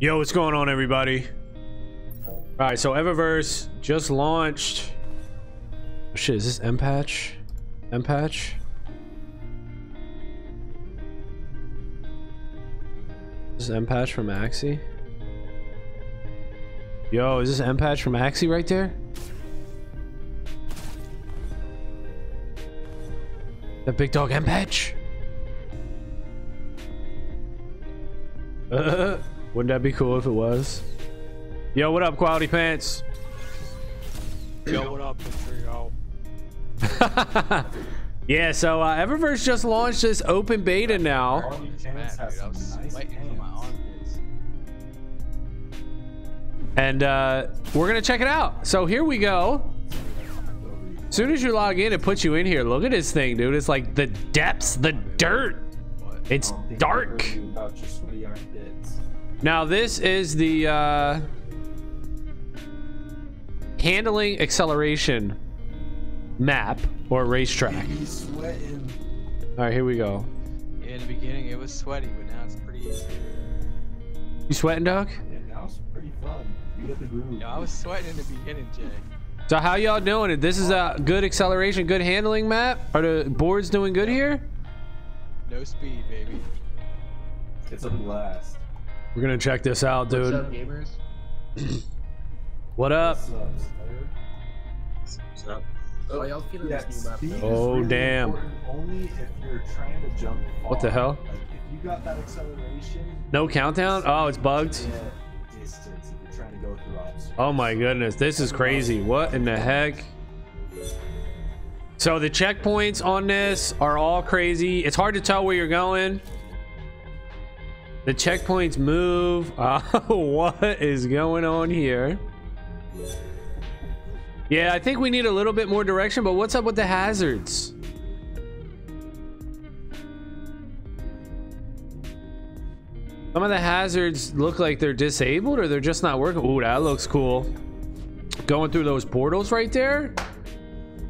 Yo, what's going on, everybody? All right, so Eververse just launched. Oh, shit, is this Mpatch? Mpatch? Is this Mpatch from Axie? Yo, is this Mpatch from Axie right there? That big dog Mpatch? Wouldn't that be cool if it was? Yo, what up, Quality Pants? Yo, what up, Bittrio? Yeah, so Eververse just launched this open beta now. And we're gonna check it out. So here we go. As soon as you log in, it puts you in here. Look at this thing, dude. It's like the depths, the dirt. It's dark. Now this is the handling acceleration map or racetrack. All right, here we go. Yeah, in the beginning, it was sweaty, but now it's pretty easy. You sweating, Doug? Yeah, now it's pretty fun. You get the groove. Yeah, I was sweating in the beginning, Jay. So how y'all doing it? This is a good acceleration, good handling map. Are the boards doing good here? No speed, baby. It's a blast. We're gonna check this out, dude. What's up, gamers? What up? What's up? Oh, y'all feeling this new map? Oh, damn. Only if you're trying to jump far. What the hell? Like, if you got that acceleration. No countdown? Oh, it's bugged. Yeah. Trying to go through obstacles. Oh my goodness, this is crazy. What in the heck? So the checkpoints on this are all crazy. It's hard to tell where you're going. The checkpoints move. What is going on here? Yeah, I think we need a little bit more direction, but what's up with the hazards? Some of the hazards look like they're disabled or they're just not working. Ooh, that looks cool. Going through those portals right there.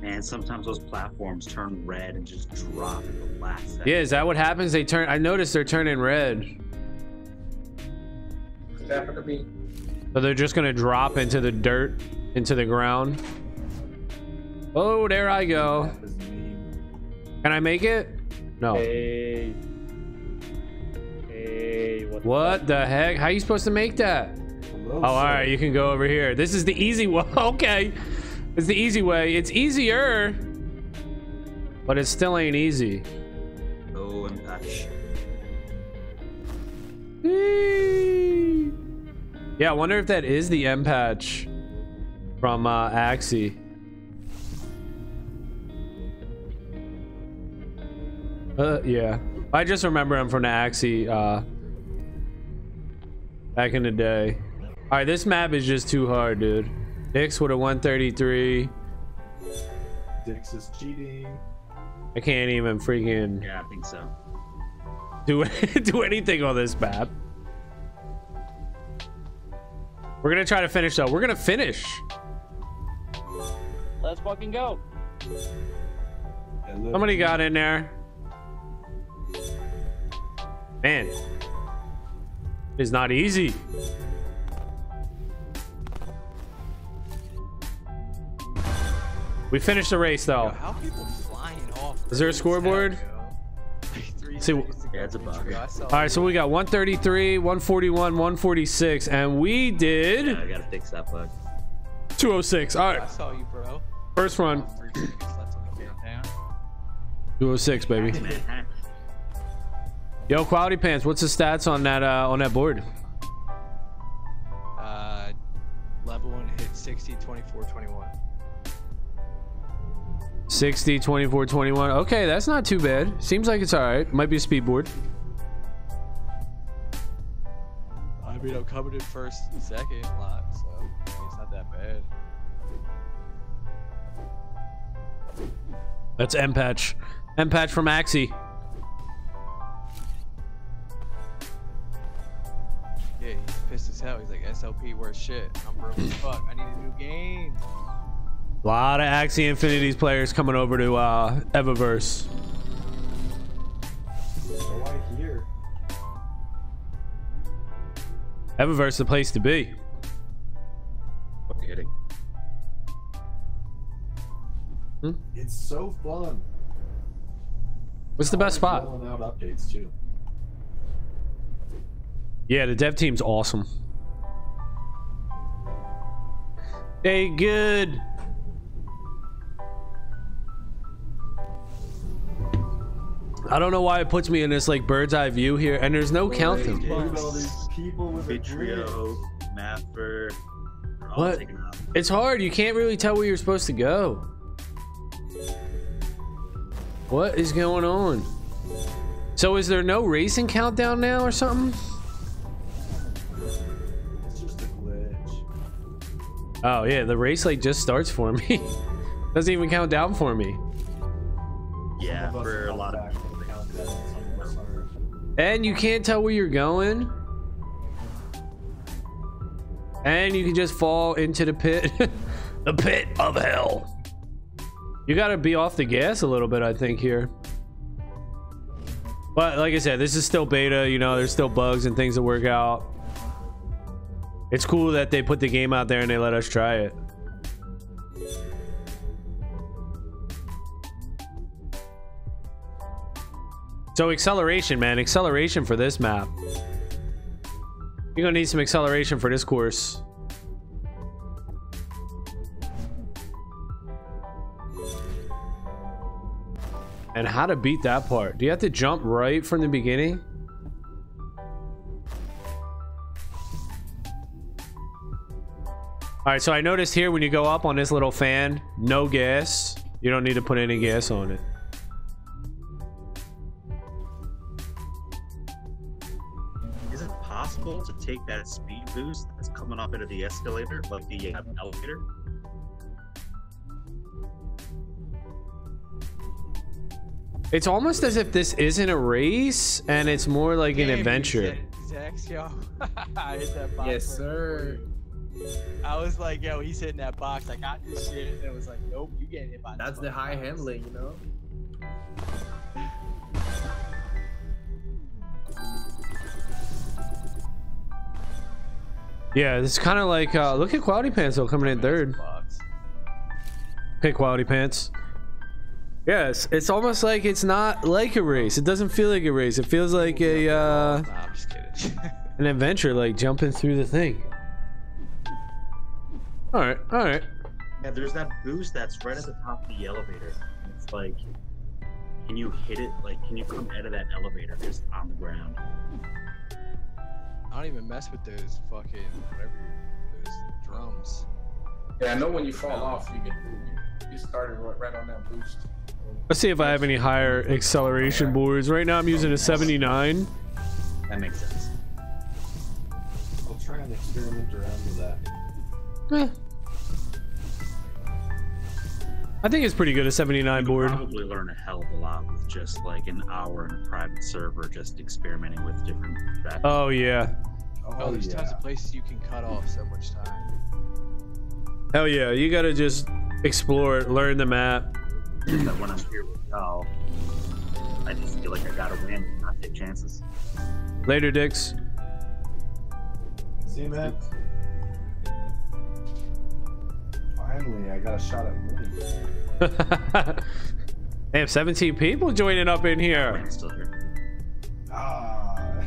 Man, sometimes those platforms turn red and just drop at the last second. Yeah, is that what happens? They turn. I noticed they're turning red. So they're just gonna drop into the dirt, into the ground. Oh, there I go. Can I make it? No. Hey. What the heck? How are you supposed to make that? Oh, alright, you can go over here. This is the easy way. Okay. It's the easy way. It's easier. But it still ain't easy. Oh, and Mpatch. Yeah, I wonder if that is the Mpatch from Axie. Yeah. I just remember him from the Axie back in the day. All right, this map is just too hard, dude. Dix with a 133. Dix is cheating. I can't even freaking. Yeah, I think so. Do anything on this map. We're gonna try to finish though. We're gonna finish. Let's fucking go. Somebody got in there. Man, it's not easy. We finished the race though. Yo, how people flying off? Is there a scoreboard? See, yeah, it's a bug. All right, so we got 133, 141, 146, and we did. Yeah, I gotta fix that bug. 206. All right. I saw you, bro. First run. 206, baby. Yo, Quality Pants, what's the stats on that board? Level 1 hit 60, 24, 21. 60, 24, 21. Okay, that's not too bad. Seems like it's all right. Might be a speed board. I mean, I'm coming in first and second a lot, so it's not that bad. That's Mpatch. Mpatch from Axie. Yeah, he's pissed as hell. He's like, SLP worth shit. I'm broke as fuck. I need a new game. A lot of Axie Infinity's players coming over to Eververse. So I hear. Eververse is the place to be. No kidding. Hmm? It's so fun. What's the best spot? Out updates too. Yeah, the dev team's awesome. They good. I don't know why it puts me in this like bird's eye view here, and there's no counting. Bittrio, Mapper. What? It's hard. You can't really tell where you're supposed to go. What is going on? So is there no racing countdown now or something? It's just a glitch. Oh yeah, the race like just starts for me. Doesn't even count down for me. Yeah, for a lot of people. And you can't tell where you're going. And you can just fall into the pit. The pit of hell. You gotta be off the gas a little bit, I think, here. But like I said, this is still beta, you know, there's still bugs and things to work out. It's cool that they put the game out there and they let us try it. So acceleration, man, acceleration for this map. You're gonna need some acceleration for this course. And how to beat that part? Do you have to jump right from the beginning? All right, so I noticed here when you go up on this little fan, no gas. You don't need to put any gas on it. Is it possible to take that speed boost that's coming up into the escalator, but the elevator? It's almost as if this isn't a race and it's more like an adventure. Yo. I hit that box. Yes, sir. I was like, yo, he's hitting that box. I got this shit. And it was like, nope, you getting hit by that. That's the high box. Handling, you know? Yeah, it's kind of like, look at Quality Pants though coming in third. Hey, Quality Pants. Yes, it's almost like it's not like a race. It doesn't feel like a race. It feels like a nah, I'm just kidding. An adventure, like jumping through the thing. All right, all right. Yeah, there's that boost that's right at the top of the elevator. It's like, can you hit it? Like, can you come out of that elevator just on the ground? I don't even mess with those fucking whatever those drums. Yeah, I know when you fall off, you get you started right on that boost. Let's see if I have any higher acceleration boards. Right now I'm using a 79. That makes sense. I'll try and experiment around with that. Eh. I think it's pretty good, a 79 board. You can probably learn a hell of a lot with just like an hour in a private server just experimenting with different backgrounds. Oh yeah. Oh, there's tons of places you can cut off so much time. Hell yeah, you gotta just explore, learn the map. That when I'm here with y'all, I just feel like I gotta win and not take chances. Later, dicks. See you, man. Finally, I got a shot at winning. Damn, 17 people joining up in here. Man, still here. Ah.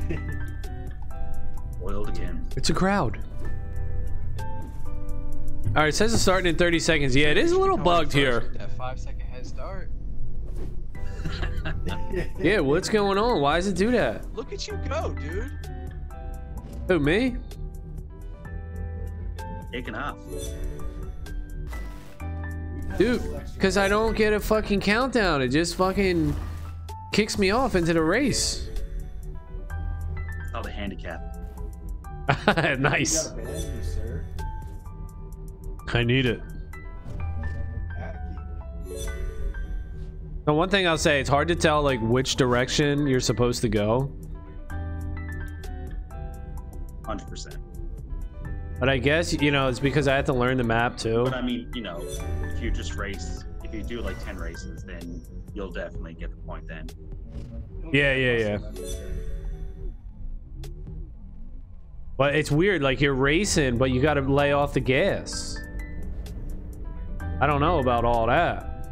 Boiled again. It's a crowd. All right, it says it's starting in 30 seconds. Yeah, it is a little bugged here. That 5-second head start. Yeah, what's going on? Why does it do that? Look at you go, dude. Who, me? Taking off. Dude, because I don't get a fucking countdown. It just fucking kicks me off into the race. Oh, the handicap. Nice. You gotta ban you, sir. I need it. Now, one thing I'll say, it's hard to tell like which direction you're supposed to go. 100%. But I guess, you know, it's because I have to learn the map too. But I mean, you know, if you just race, if you do like 10 races, then you'll definitely get the point then. Yeah. But it's weird, like you're racing, but you got to lay off the gas. I don't know about all that.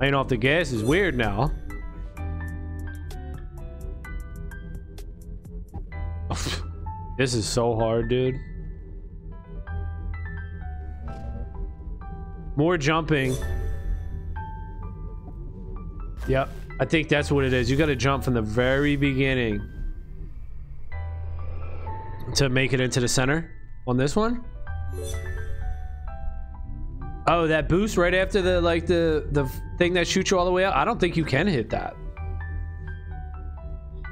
Laying off the gas is weird now. This is so hard, dude. More jumping. Yep, I think that's what it is. You got to jump from the very beginning to make it into the center on this one. Oh, that boost right after the like the thing that shoots you all the way up. I don't think you can hit that.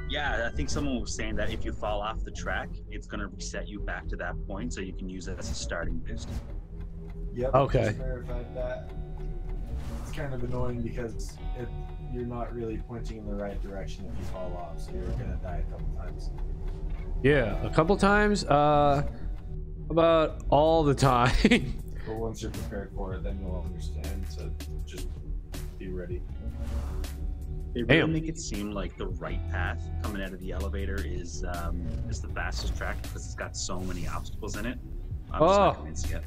Yeah, I think someone was saying that if you fall off the track, it's gonna reset you back to that point, so you can use it as a starting boost. Yep. Okay. I just verified that. It's kind of annoying because if you're not really pointing in the right direction if you fall off, so you're gonna die a couple times. Yeah, a couple times. About all the time. But once you're prepared for it, then you'll understand, so just be ready. They really make it seem like the right path coming out of the elevator is the fastest track because it's got so many obstacles in it. I'm just not convinced yet.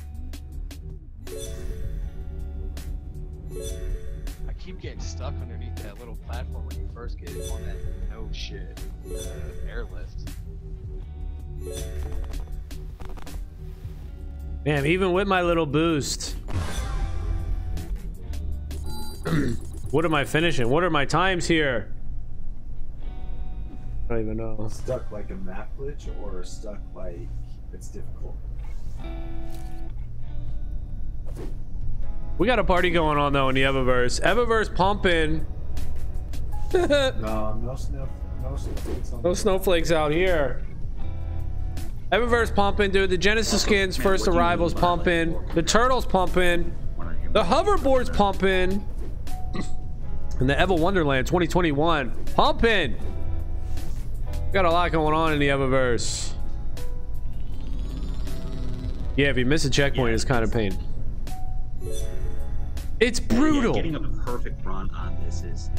I keep getting stuck underneath that little platform when you first get on that airlift. Man, even with my little boost. What am I finishing? What are my times here? I don't even know. Stuck like a map glitch or stuck like it's difficult? We got a party going on though in the Eververse. Eververse pumping. No snowflakes out here. Eververse pumping, dude. The Genesis skins first arrivals pumping. The turtles pumping. The hoverboards pumping. And the Ever Wonderland 2021 pumping. Got a lot going on in the Eververse. Yeah, if you miss a checkpoint, it's kind of pain. It's brutal. Yeah, getting a perfect run on this is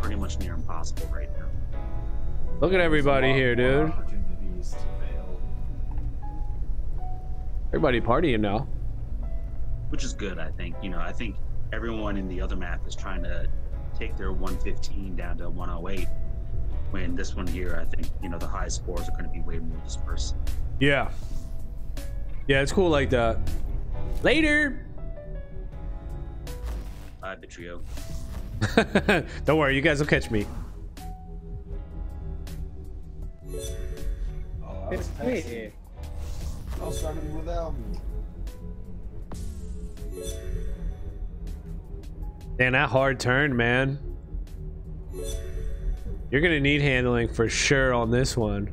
pretty much near impossible right now. Look at everybody here, dude. Everybody partying now, which is good. I think, you know, I think everyone in the other map is trying to take their 115 down to 108, when this one here, I think, you know, the high scores are going to be way more dispersed. Yeah, yeah, it's cool like that. Later. Bye, Bittrio. Don't worry, you guys will catch me. Hey. I'll start him without me. Damn, that hard turn, man. You're gonna need handling for sure on this one.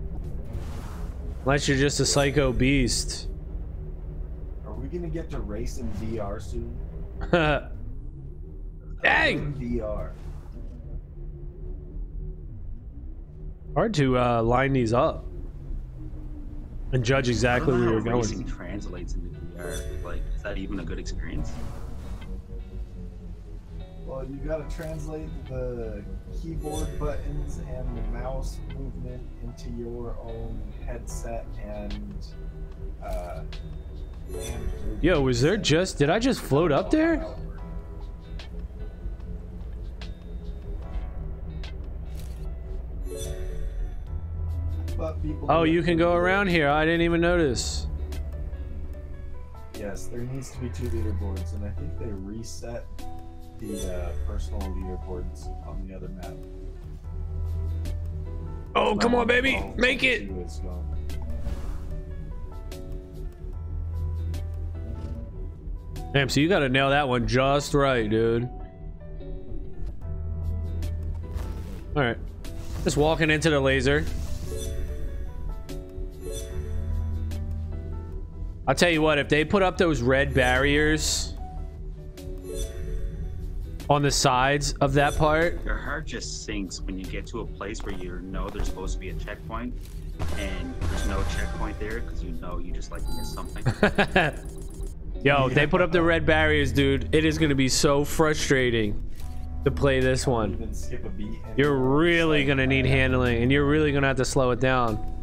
Unless you're just a psycho beast. Are we gonna get to race in VR soon? Dang! VR. Hard to line these up and judge exactly where you're going. Racing translates into VR. Like, is that even a good experience? Well, you got to translate the keyboard buttons and the mouse movement into your own headset and yo, was there just? Did I just float up there? Oh, you can go around here. I didn't even notice. Yes, there needs to be 2 leaderboards, and I think they reset the personal leaderboards on the other map. Oh, come on, baby, make it! Damn, so you gotta nail that one just right, dude. All right, just walking into the laser. I'll tell you what, if they put up those red barriers on the sides of that part, your heart just sinks when you get to a place where you know there's supposed to be a checkpoint and there's no checkpoint there because you know you just like missed something. Yo, if they put up the red barriers, dude, it is going to be so frustrating. to play this one. Skip a beat. You're really gonna need handling, and you're really gonna have to slow it down.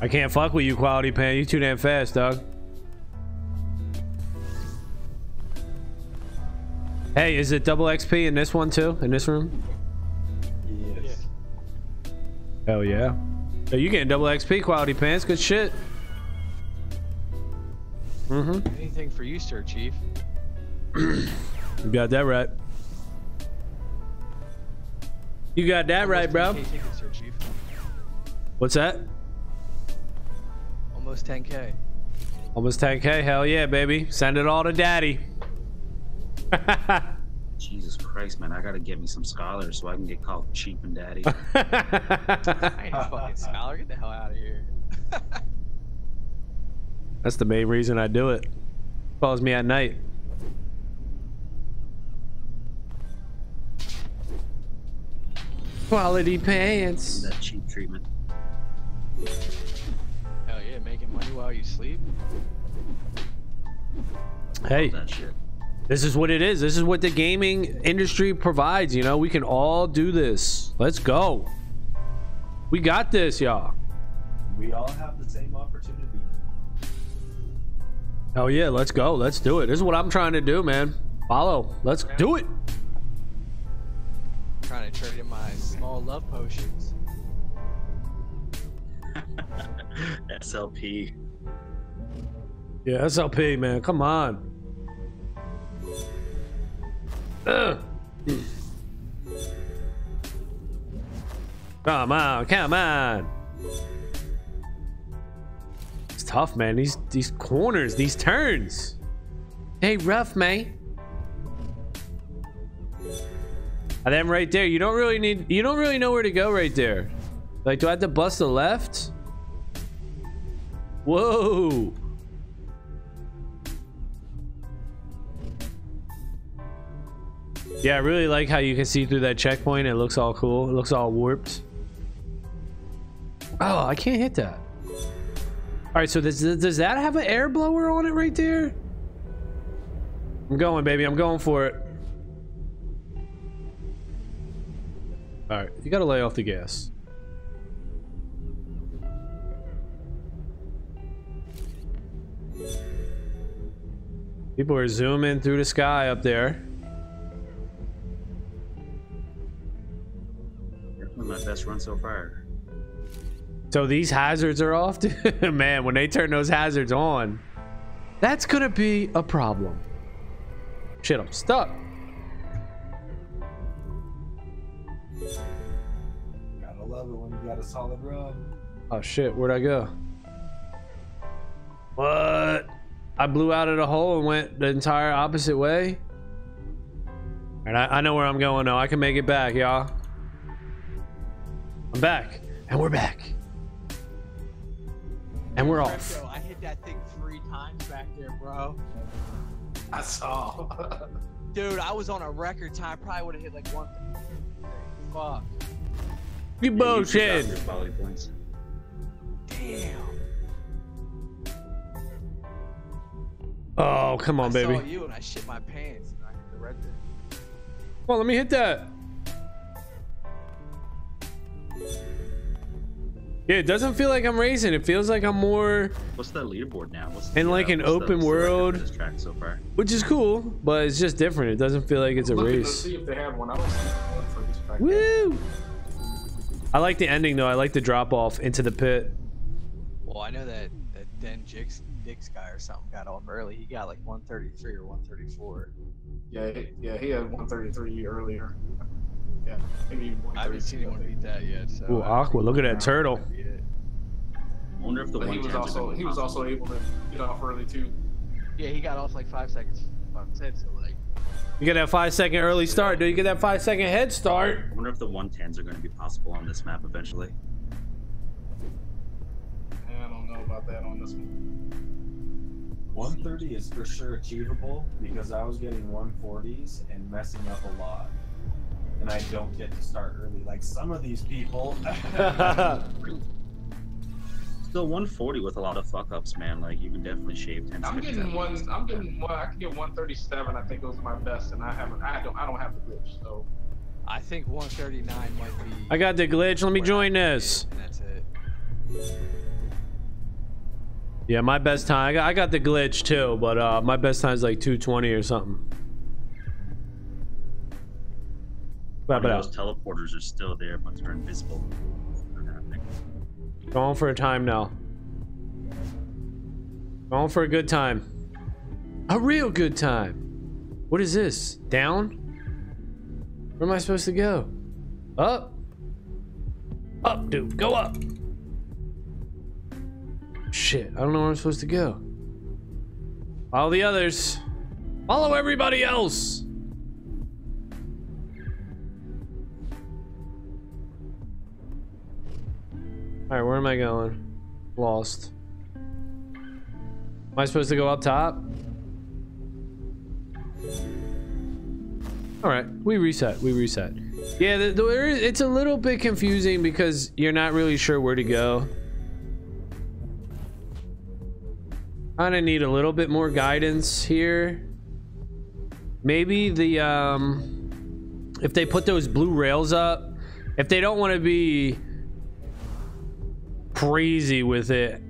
I can't fuck with you, Quality Pants. You too damn fast, dog. Hey, is it double XP in this one too? In this room? Yes. Hell yeah. Hey, you getting double XP, Quality Pants? Good shit. Mm-hmm. Anything for you, sir, Chief. You got that right. You got that right, bro. What's that? Almost 10K. Almost 10K. Hell yeah, baby. Send it all to daddy. Jesus Christ, man. I gotta get me some scholars so I can get called cheap and daddy. I ain't a fucking scholar. Get the hell out of here. That's the main reason I do it. Calls me at night. Quality Pants. That cheap treatment. Making money while you sleep. Hey, this is what it is. This is what the gaming industry provides. You know, we can all do this. Let's go. We got this, y'all. We all have the same opportunity. Hell yeah, let's go. Let's do it. This is what I'm trying to do, man. Follow. Let's do it. I'm trying to trade in my small love potions. SLP. Yeah, SLP, man. Come on. Come on, come on. It's tough, man. These corners, these turns. They rough, man. And then right there, you don't really know where to go right there. Like, do I have to bust the left? Whoa! Yeah, I really like how you can see through that checkpoint. It looks all cool. It looks all warped. Oh, I can't hit that. All right, so does that have an air blower on it right there? I'm going, baby. I'm going for it. All right, you gotta lay off the gas. People are zooming through the sky up there. Definitely my best run so far. So these hazards are off? Man, when they turn those hazards on, that's gonna be a problem. Shit, I'm stuck. Gotta love it when you got a solid run. Oh shit, where'd I go? What? I blew out of the hole and went the entire opposite way. And I know where I'm going now. I can make it back, y'all. I'm back. And we're back. And we're off. I hit that thing 3 times back there, bro. I saw. Dude, I was on a record time. Probably would have hit like one. Fuck. You bullshit. Damn. Oh, come on, baby. I saw you and I shit my pants and I hit the red thing. Come on, let me hit that. Yeah, it doesn't feel like I'm racing. It feels like I'm more... What's that leaderboard now? In like an open world, this track so far? Which is cool, but it's just different. It doesn't feel like it's a race. See if they have one. Woo! I like the ending, though. I like the drop-off into the pit. Well, I know that Den Jix... guy or something got off early. He got like 133 or 134. Yeah, he had 133 earlier. Yeah, maybe I haven't seen anyone beat that yet. So ooh, Aqua! Look at that turtle. I wonder if the one he was also able to get off early too. Yeah, he got off like 5 seconds. So like, you get that 5-second early start, dude. You get that 5-second head start. I wonder if the 110s are going to be possible on this map eventually. I don't know about that on this one. 130 is for sure achievable because I was getting 140s and messing up a lot. And I don't get to start early like some of these people. Still 140 with a lot of fuck ups, man. Like you can definitely shave 10. I can get 137. I think those are my best, and I don't have the glitch, so. I think 139 might be. I got the glitch. Let me join this. That's it. Yeah, my best time. I got the glitch too, but my best time is like 220 or something. But those teleporters are still there, but they're invisible. Going for a time now. Going for a good time. A real good time. What is this? Down? Where am I supposed to go? Up? Up, dude. Go up. Shit, I don't know where I'm supposed to go. Follow the others. Follow everybody else. Alright, where am I going? Lost. Am I supposed to go up top? Alright, we reset. We reset. Yeah, it's a little bit confusing because you're not really sure where to go. I need a little bit more guidance here. Maybe the, if they put those blue rails up, if they don't want to be crazy with it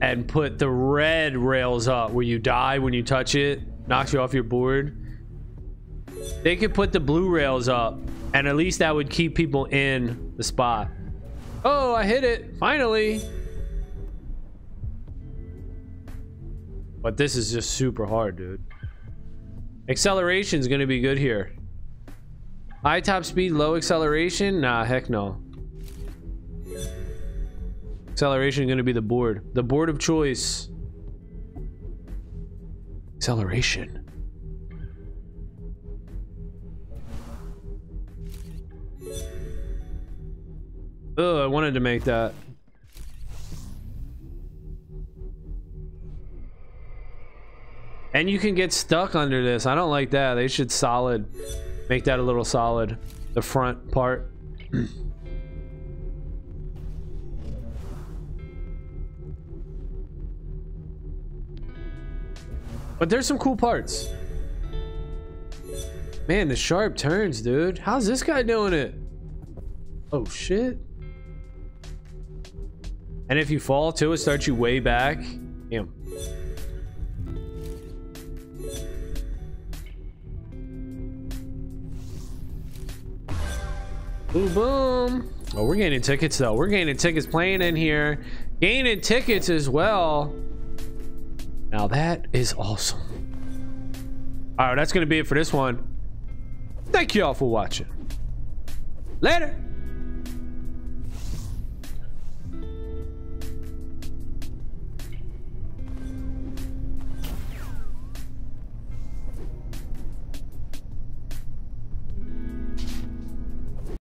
and put the red rails up where you die when you touch it, knocks you off your board, they could put the blue rails up, and at least that would keep people in the spot. Oh, I hit it finally. But this is just super hard, dude. Acceleration is going to be good here. High top speed, low acceleration? Nah, heck no. Acceleration is going to be the board. The board of choice. Acceleration. Oh, I wanted to make that. And you can get stuck under this. I don't like that. They should solid. Make that a little solid. The front part. But there's some cool parts. Man, the sharp turns, dude. How's this guy doing it? Oh, shit. And if you fall too, it starts you way back. Damn. Boom, boom. Oh, we're gaining tickets, though. We're gaining tickets playing in here. Gaining tickets as well. Now that is awesome. All right, that's going to be it for this one. Thank you all for watching. Later.